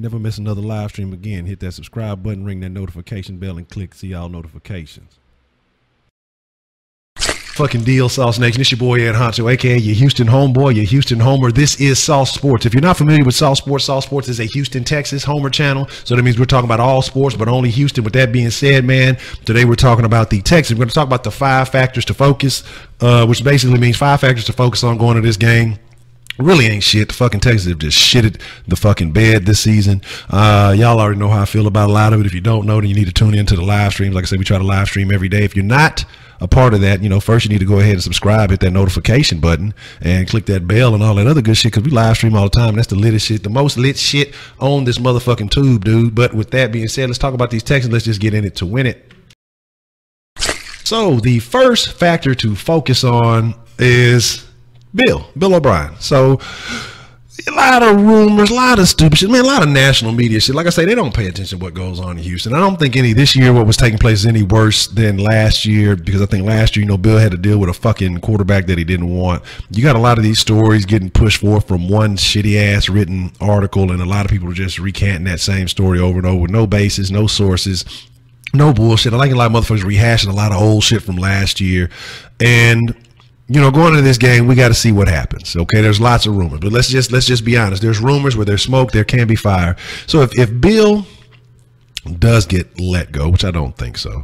Never miss another live stream again. Hit that subscribe button, ring that notification bell, and click see all notifications. Fucking deal, Sauce Nation. It's your boy Ed Honcho, aka your Houston homeboy, your Houston homer. This is Sauce Sports. If you're not familiar with Sauce Sports, Sauce Sports is a Houston, Texas homer channel. So that means we're talking about all sports, but only Houston. With that being said, man, today we're talking about the Texans. We're going to talk about the 5 factors to focus, which basically means 5 factors to focus on going to this game. Really ain't shit. The fucking Texans have just shitted the fucking bed this season. Y'all already know how I feel about a lot of it. If you don't know, then you need to tune into the live streams. Like I said, we try to live stream every day. If you're not a part of that, you know, first you need to go ahead and subscribe, hit that notification button, and click that bell and all that other good shit, because we live stream all the time, and that's the litest shit, the most lit shit on this motherfucking tube, dude. But with that being said, let's talk about these Texans. Let's just get in it to win it. So the first factor to focus on is Bill O'Brien. So a lot of rumors, a lot of stupid shit, man, a lot of national media shit. Like I say, they don't pay attention to what goes on in Houston. I don't think any this year what was taking place is any worse than last year, because I think last year, you know, Bill had to deal with a fucking quarterback that he didn't want. You got a lot of these stories getting pushed forth from one shitty ass written article, and a lot of people are just recanting that same story over and over with no basis, no sources, no bullshit. I like a lot of motherfuckers rehashing a lot of old shit from last year. And you know, going into this game, we got to see what happens. Okay, there's lots of rumors, but let's just be honest. There's rumors. Where there's smoke, there can be fire. So if Bill does get let go, which I don't think so,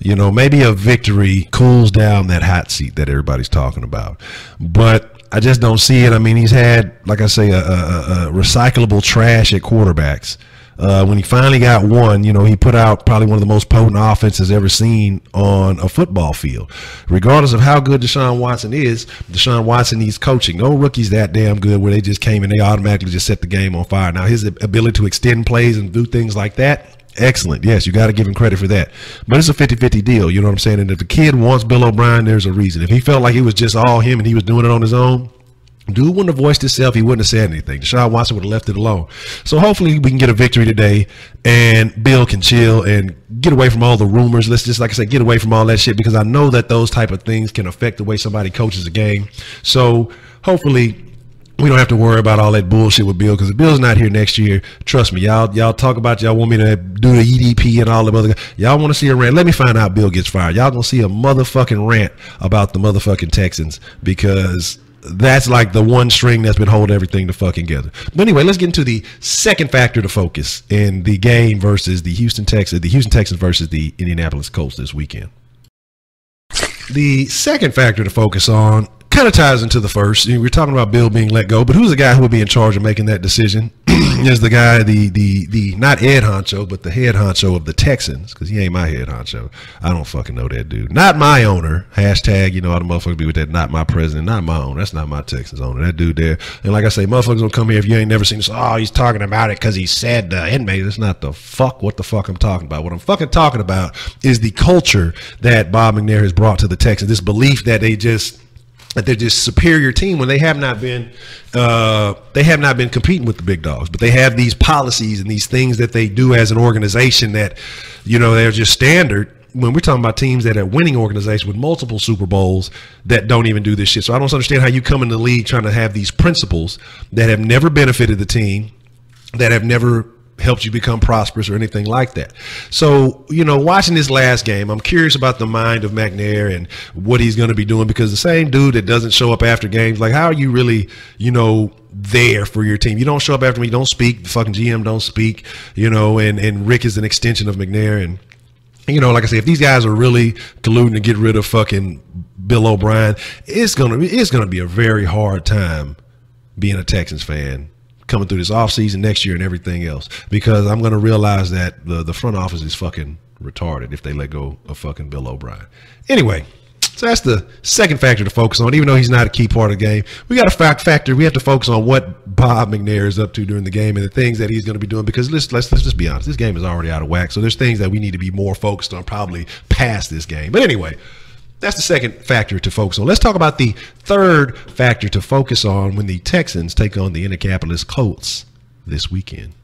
you know, maybe a victory cools down that hot seat that everybody's talking about. But I just don't see it. I mean, he's had, like I say, a recyclable trash at quarterbacks. When he finally got one, you know, he put out probably one of the most potent offenses ever seen on a football field. Regardless of how good Deshaun Watson is, Deshaun Watson needs coaching. No rookie's that damn good where they just came and they automatically just set the game on fire. Now, his ability to extend plays and do things like that, excellent. Yes, you got to give him credit for that. But it's a 50-50 deal, you know what I'm saying? And if the kid wants Bill O'Brien, there's a reason. If he felt like it was just all him and he was doing it on his own, dude wouldn't have voiced himself. He wouldn't have said anything. Deshaun Watson would have left it alone. So hopefully we can get a victory today, and Bill can chill and get away from all the rumors. Let's just, like I said, get away from all that shit, because I know that those type of things can affect the way somebody coaches a game. So hopefully we don't have to worry about all that bullshit with Bill, because if Bill's not here next year, trust me, y'all talk about y'all want me to do the EDP and all the other. Y'all want to see a rant? Let me find out Bill gets fired. Y'all gonna see a motherfucking rant about the motherfucking Texans, because that's like the one string that's been holding everything to fucking together. But anyway, let's get into the second factor to focus in the game versus the Houston Texans versus the Indianapolis Colts this weekend. The second factor to focus on kind of ties into the first. We're talking about Bill being let go, but who's the guy who would be in charge of making that decision? Is the guy, the not Ed Honcho, but the head honcho of the Texans, because he ain't my head honcho. I don't fucking know that dude. Not my owner. Hashtag, you know, all the motherfuckers be with that. Not my president. Not my owner. That's not my Texans owner. That dude there. And like I say, motherfuckers don't come here if you ain't never seen this. Oh, he's talking about it because he said the inmate. That's not the fuck. What the fuck I'm talking about. What I'm fucking talking about is the culture that Bob McNair has brought to the Texans. This belief that they're just superior team when they have not been competing with the big dogs, but they have these policies and these things that they do as an organization that, you know, they're just standard. When we're talking about teams that are winning organizations with multiple Super Bowls that don't even do this shit. So I don't understand how you come in the league trying to have these principles that have never benefited the team, that have never helped you become prosperous or anything like that. So, you know, watching this last game, I'm curious about the mind of McNair and what he's going to be doing, because the same dude that doesn't show up after games, like, how are you really, you know, there for your team? You don't show up after me. You don't speak. The fucking GM don't speak, you know, and Rick is an extension of McNair. And, you know, like I say, if these guys are really colluding to get rid of fucking Bill O'Brien, it's going to be a very hard time being a Texans fan coming through this offseason next year and everything else, because I'm going to realize that the front office is fucking retarded if they let go of fucking Bill O'Brien. Anyway, so that's the second factor to focus on. Even though he's not a key part of the game, we got a factor. We have to focus on what Bob McNair is up to during the game and the things that he's going to be doing, because let's just be honest. This game is already out of whack, so there's things that we need to be more focused on probably past this game. But anyway, that's the second factor to focus on. Let's talk about the third factor to focus on when the Texans take on the Indianapolis Colts this weekend.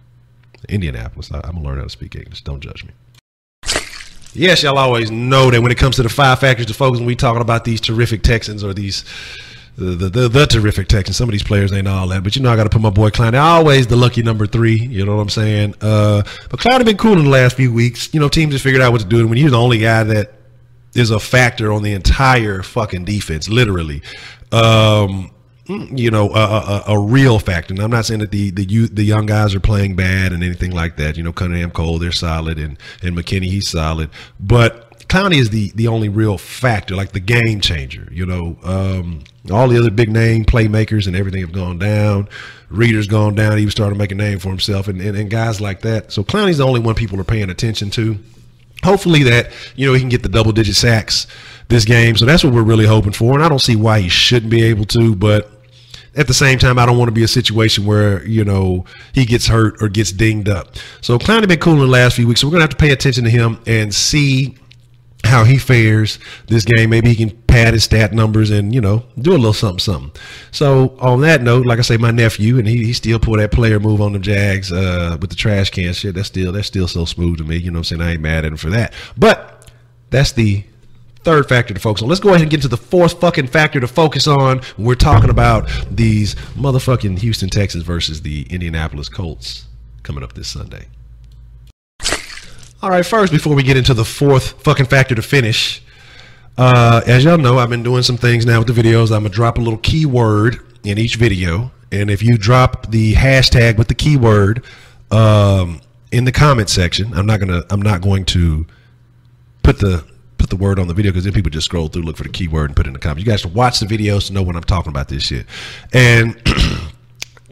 Indianapolis. I'm going to learn how to speak English. Don't judge me. Yes, y'all always know that when it comes to the 5 factors to focus on, we're talking about these terrific Texans or these the terrific Texans. Some of these players ain't all that, but you know I got to put my boy Clowney. Always the lucky number 3. You know what I'm saying? But Clowney been cool in the last few weeks. You know, teams have figured out what to do. And when you're the only guy that is a factor on the entire fucking defense, literally. You know, a real factor. And I'm not saying that the young guys are playing bad and anything like that. You know, Cunningham, Cole, they're solid, and McKinney, he's solid. But Clowney is the only real factor, like the game changer. You know, all the other big name playmakers and everything have gone down. Reader's gone down. He was starting to make a name for himself, and guys like that. So Clowney's the only one people are paying attention to. Hopefully that, you know, he can get the double-digit sacks this game. So that's what we're really hoping for. And I don't see why he shouldn't be able to, but at the same time, I don't want to be a situation where, you know, he gets hurt or gets dinged up. So Clowney been cool in the last few weeks. So we're going to have to pay attention to him and see how he fares this game. Maybe he can pad his stat numbers and, you know, do a little something, something. So on that note, like I say, my nephew, and he still pulled that player move on them Jags with the trash can shit. That's still so smooth to me. You know what I'm saying? I ain't mad at him for that. But that's the third factor to focus on. Let's go ahead and get to the fourth fucking factor to focus on. We're talking about these motherfucking Houston Texans versus the Indianapolis Colts coming up this Sunday. All right, first, before we get into the fourth fucking factor to finish, as y'all know, I've been doing some things now with the videos. I'm going to drop a little keyword in each video. And if you drop the hashtag with the keyword in the comment section, I'm not going to put the word on the video, because then people just scroll through, look for the keyword, and put it in the comments. You guys should watch the videos to know when I'm talking about this shit. And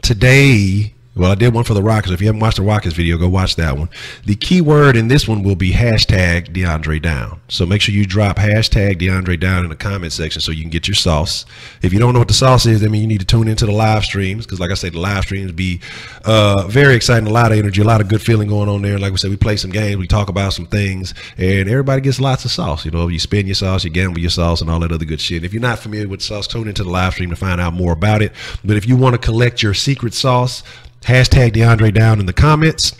today, well, I did one for the Rockets. If you haven't watched the Rockets video, go watch that one. The keyword in this one will be hashtag DeAndre Down. So make sure you drop hashtag DeAndre Down in the comment section so you can get your sauce. If you don't know what the sauce is, I mean, you need to tune into the live streams, because like I said, the live streams be very exciting, a lot of energy, a lot of good feeling going on there. Like we said, we play some games, we talk about some things, and everybody gets lots of sauce. You know, you spin your sauce, you gamble your sauce, and all that other good shit. And if you're not familiar with sauce, tune into the live stream to find out more about it. But if you want to collect your secret sauce, hashtag DeAndre Down in the comments,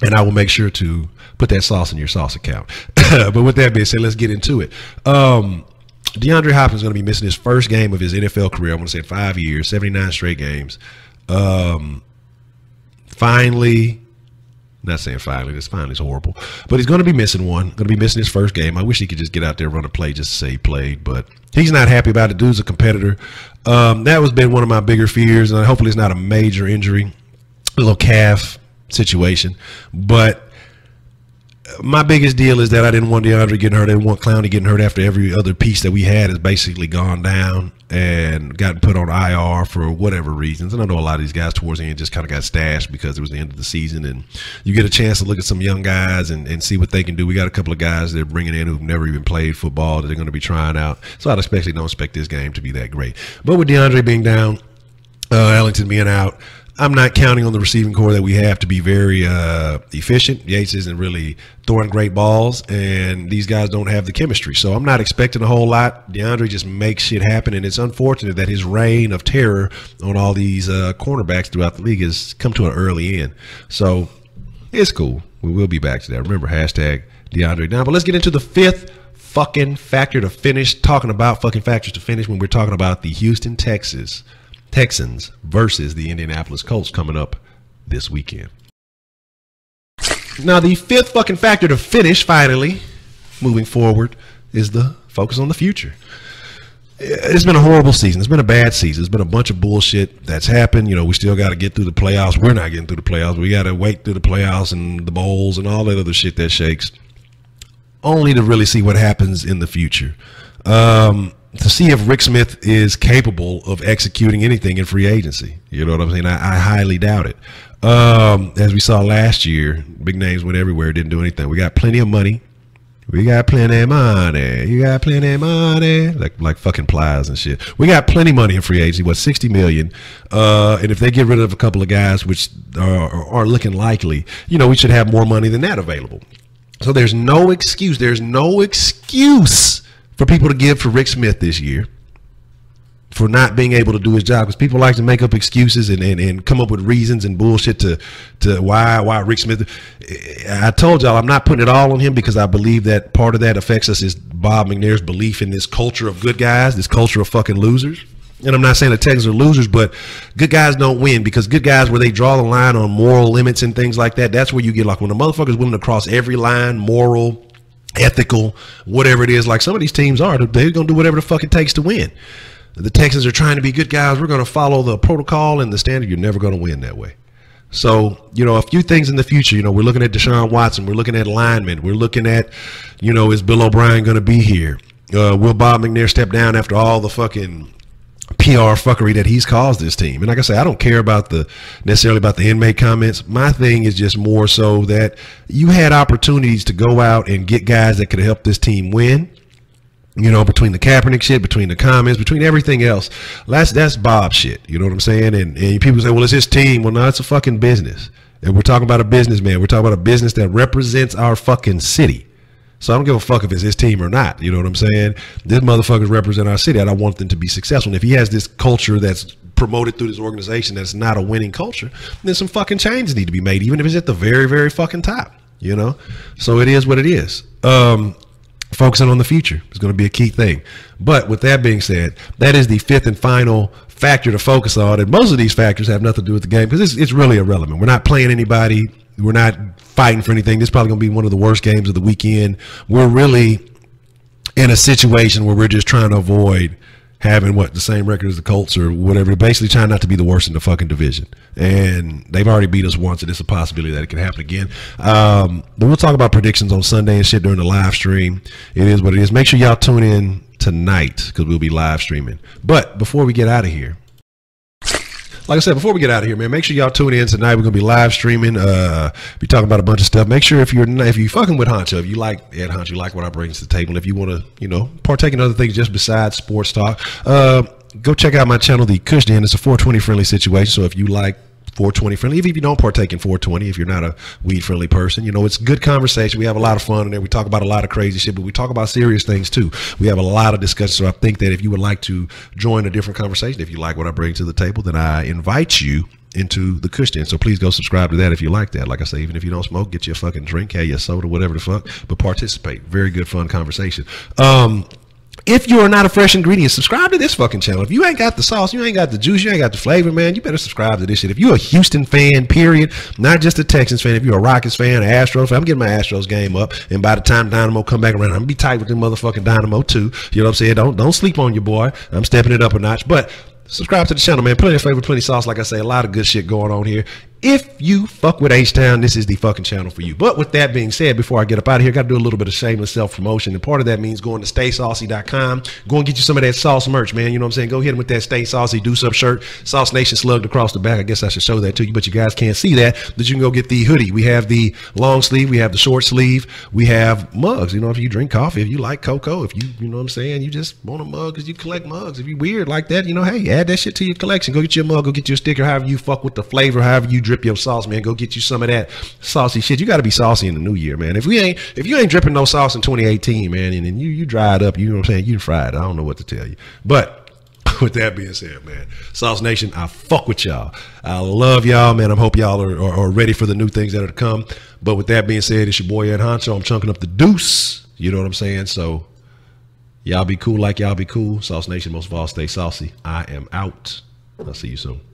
and I will make sure to put that sauce in your sauce account. But with that being said, let's get into it. DeAndre Hopkins is going to be missing his first game of his NFL career. I want to say 5 years, 79 straight games. Finally, not saying finally, this finally is horrible, but he's going to be missing one. Going to be missing his first game. I wish he could just get out there, run a play, just to say he played, but he's not happy about it. Dude's a competitor. That was been one of my bigger fears, and hopefully it's not a major injury. A little calf situation. But my biggest deal is that I didn't want DeAndre getting hurt. I didn't want Clowney getting hurt after every other piece that we had has basically gone down and gotten put on IR for whatever reasons. And I know a lot of these guys towards the end just kind of got stashed because it was the end of the season. And you get a chance to look at some young guys and see what they can do. We got a couple of guys they're bringing in who've never even played football that they're going to be trying out. So I especially don't expect this game to be that great. But with DeAndre being down, Ellington being out, I'm not counting on the receiving core that we have to be very efficient. Yates isn't really throwing great balls, and these guys don't have the chemistry. So I'm not expecting a whole lot. DeAndre just makes shit happen, and it's unfortunate that his reign of terror on all these cornerbacks throughout the league has come to an early end. So it's cool. We will be back to that. Remember, hashtag DeAndre Down. But let's get into the fifth fucking factor to finish, talking about fucking factors to finish when we're talking about the Houston Texans versus the Indianapolis Colts coming up this weekend. Now, the fifth fucking factor to finish, finally, moving forward, is the focus on the future. It's been a horrible season. It's been a bad season. It's been a bunch of bullshit that's happened. You know, we still got to get through the playoffs. We're not getting through the playoffs. We got to wait through the playoffs and the bowls and all that other shit that shakes, only to really see what happens in the future. To see if Rick Smith is capable of executing anything in free agency. You know what I'm saying? I highly doubt it. As we saw last year, big names went everywhere, didn't do anything. We got plenty of money. We got plenty of money. You got plenty of money. Like fucking plies and shit. We got plenty of money in free agency. What, $60 million? And if they get rid of a couple of guys, which are looking likely, you know, we should have more money than that available. So there's no excuse. There's no excuse for people to give for Rick Smith this year for not being able to do his job, because people like to make up excuses and come up with reasons and bullshit to why Rick Smith. I told y'all I'm not putting it all on him, because I believe that part of that affects us is Bob McNair's belief in this culture of good guys, this culture of fucking losers. and I'm not saying the Texans are losers, but good guys don't win, because good guys, where they draw the line on moral limits and things like that, that's where you get, like, when the motherfucker's willing to cross every line, moral, ethical, whatever it is, like some of these teams are, they're going to do whatever the fuck it takes to win. The Texans are trying to be good guys. We're going to follow the protocol and the standard. You're never going to win that way. So, you know, a few things in the future, you know, we're looking at Deshaun Watson. We're looking at alignment. We're looking at, you know, is Bill O'Brien going to be here? Will Bob McNair step down after all the fucking PR fuckery that he's caused this team? And like I say, I don't care about the necessarily about the inmate comments. My thing is just more so that you had opportunities to go out and get guys that could help this team win. You know, between the Kaepernick shit, between the comments, between everything else, that's Bob shit. You know what I'm saying? And people say, well, it's his team. Well, no, it's a fucking business. And we're talking about a businessman. We're talking about a business that represents our fucking city. So I don't give a fuck if it's his team or not. You know what I'm saying? This motherfuckers represent our city, and I want them to be successful. And if he has this culture that's promoted through this organization that's not a winning culture, then some fucking changes need to be made, even if it's at the very, very fucking top. You know? So it is what it is. Focusing on the future is going to be a key thing. But with that being said, that is the fifth and final factor to focus on. And most of these factors have nothing to do with the game, because it's really irrelevant. We're not playing anybody. We're not fighting for anything. This is probably going to be one of the worst games of the weekend. We're really in a situation where we're just trying to avoid having, what, the same record as the Colts or whatever. Basically trying not to be the worst in the fucking division. And they've already beat us once, and it's a possibility that it can happen again. But we'll talk about predictions on Sunday and shit during the live stream. It is what it is. Make sure y'all tune in tonight, because we'll be live streaming. But before we get out of here, like I said, before we get out of here, man, make sure y'all tune in tonight. We're going to be live streaming. Be talking about a bunch of stuff. Make sure if you're fucking with Honcho, if you like Ed Honcho, you like what I bring to the table, if you want to, you know, partake in other things just besides sports talk, go check out my channel, The Kush Den. It's a 420 friendly situation. So if you like 420 friendly, even if you don't partake in 420, if you're not a weed friendly person, you know, it's good conversation. We have a lot of fun in there. We talk about a lot of crazy shit, but we talk about serious things too. We have a lot of discussion. So I think that if you would like to join a different conversation, if you like what I bring to the table, then I invite you into the Kush Den. So please go subscribe to that if you like that. Like I say, even if you don't smoke, get you a fucking drink, have your soda, whatever the fuck, but participate. Very good fun conversation. If you are not a fresh ingredient, subscribe to this fucking channel. If you ain't got the sauce, you ain't got the juice, you ain't got the flavor, man, you better subscribe to this shit. If you're a Houston fan, period, not just a Texans fan, if you're a Rockets fan, an Astros fan, I'm getting my Astros game up, and by the time Dynamo come back around, I'm going to be tight with them motherfucking Dynamo too. You know what I'm saying? Don't sleep on your boy. I'm stepping it up a notch, but subscribe to the channel, man. Plenty of flavor, plenty of sauce. Like I say, a lot of good shit going on here. If you fuck with H-Town, this is the fucking channel for you. But with that being said, before I get up out of here, got to do a little bit of shameless self-promotion. And part of that means going to staysaucy.com. Go and get you some of that sauce merch, man. You know what I'm saying? Go hit them with that Stay Saucy Do Sub shirt. Sauce Nation slugged across the back. I guess I should show that to you, but you guys can't see that. But you can go get the hoodie. We have the long sleeve. We have the short sleeve. We have mugs. You know, if you drink coffee, if you like cocoa, if you know what I'm saying, you just want a mug because you collect mugs. If you weird like that, you know, hey, add that shit to your collection. Go get you a mug. Go get you a sticker. However you fuck with the flavor, however you drink. Drip your sauce, man. Go get you some of that saucy shit. You got to be saucy in the new year, man. If you ain't dripping no sauce in 2018, man, and then you dried up, you know what I'm saying? You fried. I don't know what to tell you. But with that being said, man, Sauce Nation, I fuck with y'all. I love y'all, man. I hope y'all are ready for the new things that are to come. But with that being said, it's your boy Ed Honcho. I'm chunking up the deuce. You know what I'm saying? So y'all be cool like y'all be cool. Sauce Nation, most of all, stay saucy. I am out. I'll see you soon.